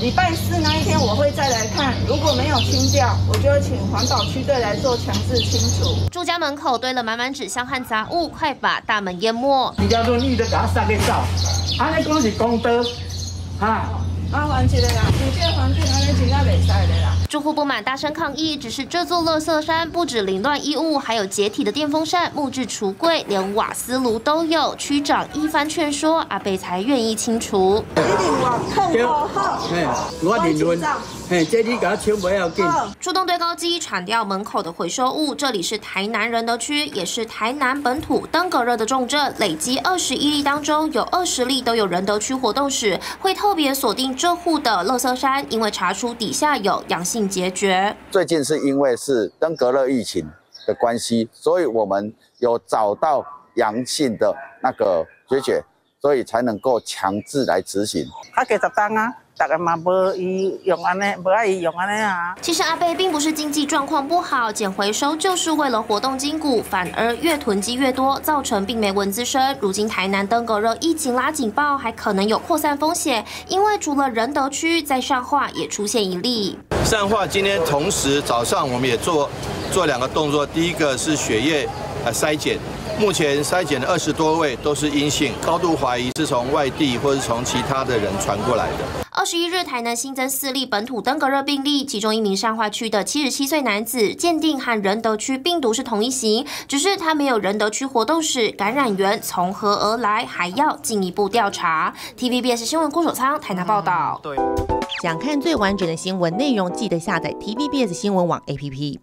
礼拜四那一天我会再来看，如果没有清掉，我就请环保区队来做强制清除。住家门口堆了满满纸箱和杂物，快把大门淹没。人家说你都搞啥个造？啊，那讲是公道，哈。 啊，环境的啦，有些环境安尼真正袂使的啦。住户不满，大声抗议。只是这座垃圾山不止凌乱衣物，还有解体的电风扇、木质橱柜，连瓦斯炉都有。区长一番劝说，阿伯才愿意清除。一定要控好，我认真。嘿，这你搞清不要紧。出动堆高机铲掉门口的回收物。这里是台南仁德区，也是台南本土登革热的重镇。累积21例当中，有20例都有仁德区活动史，会特别锁定 这户的垃圾山，因为查出底下有阳性结节。最近是因为是登革热疫情的关系，所以我们有找到阳性的那个结节，所以才能够强制来执行。啊，给10担啊，大家嘛无伊用安尼，无爱伊用安尼啊。其实阿伯并不是经济状况不好，捡回收就是为了活动筋骨，反而越囤积越多，造成病媒蚊滋生。如今台南登革热疫情拉警报，还可能有扩散风险，因为除了仁德区，在善化也出现1例。善化今天同时早上我们也做2个动作，第一个是血液筛检。 目前筛检的20多位都是阴性，高度怀疑是从外地或是从其他的人传过来的。21日，台南新增4例本土登革热病例，其中1名善化区的77岁男子，鉴定和仁德区病毒是同一型，只是他没有仁德区活动史，感染源从何而来，还要进一步调查。TVBS 新闻郭守仓台南报道。想看最完整的新闻内容，记得下载 TVBS 新闻网 APP。